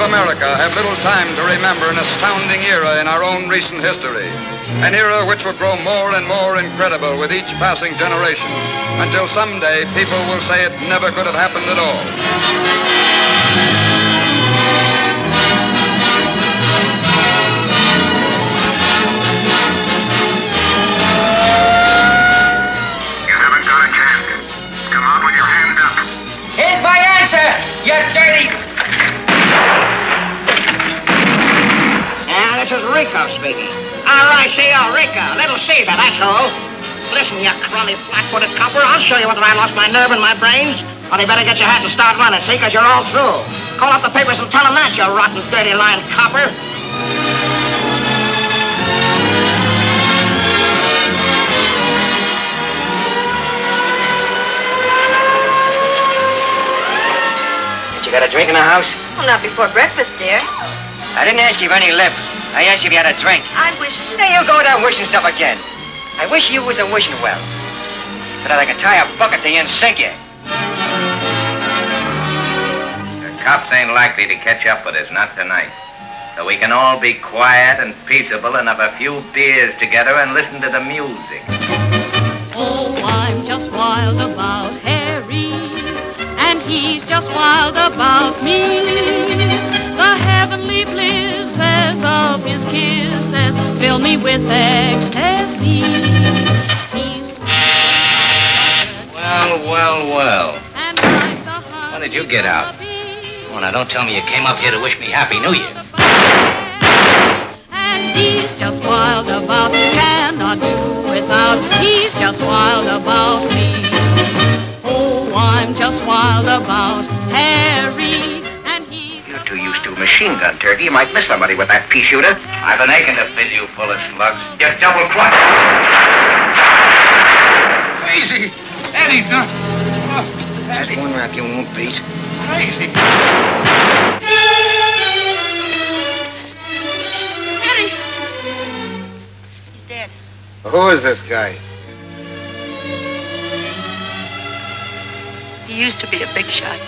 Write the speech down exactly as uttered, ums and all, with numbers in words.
of America have little time to remember an astounding era in our own recent history, an era which will grow more and more incredible with each passing generation, until someday people will say it never could have happened at all. You're dirty! Now, this is Rico speaking. R I C O, Rico, Little Caesar, that's all. Listen, you crummy flat-footed copper, I'll show you whether I lost my nerve and my brains, or you better get your hat and start running, see, because you're all through. Call up the papers and tell them that, you rotten, dirty-lined copper. You got a drink in the house? Well, not before breakfast, dear. I didn't ask you for any lip. I asked you if you had a drink. I wish... There you go with that wishing stuff again. I wish you was a wishing well. But I could tie a bucket to you and sink you. The cops ain't likely to catch up with us, not tonight. So we can all be quiet and peaceable and have a few beers together and listen to the music. Oh, I'm just wild about Harry. And he's just wild about me. The heavenly blisses of his kisses fill me with ecstasy. He's... Well, well, well. When did you get out? Oh, now, don't tell me you came up here to wish me Happy New Year. And he's just wild about me. Cannot do without. He's just wild about me. I'm just wild about Harry, and he's... You're too used to a machine gun, Turkey. You might miss somebody with that pea shooter. I've been aching to fill you full of slugs. You're double clutch. Crazy. That ain't nothing. Oh, that ain't... There's one rap you won't beat. Crazy. Harry. He's dead. Who is this guy? He used to be a big shot.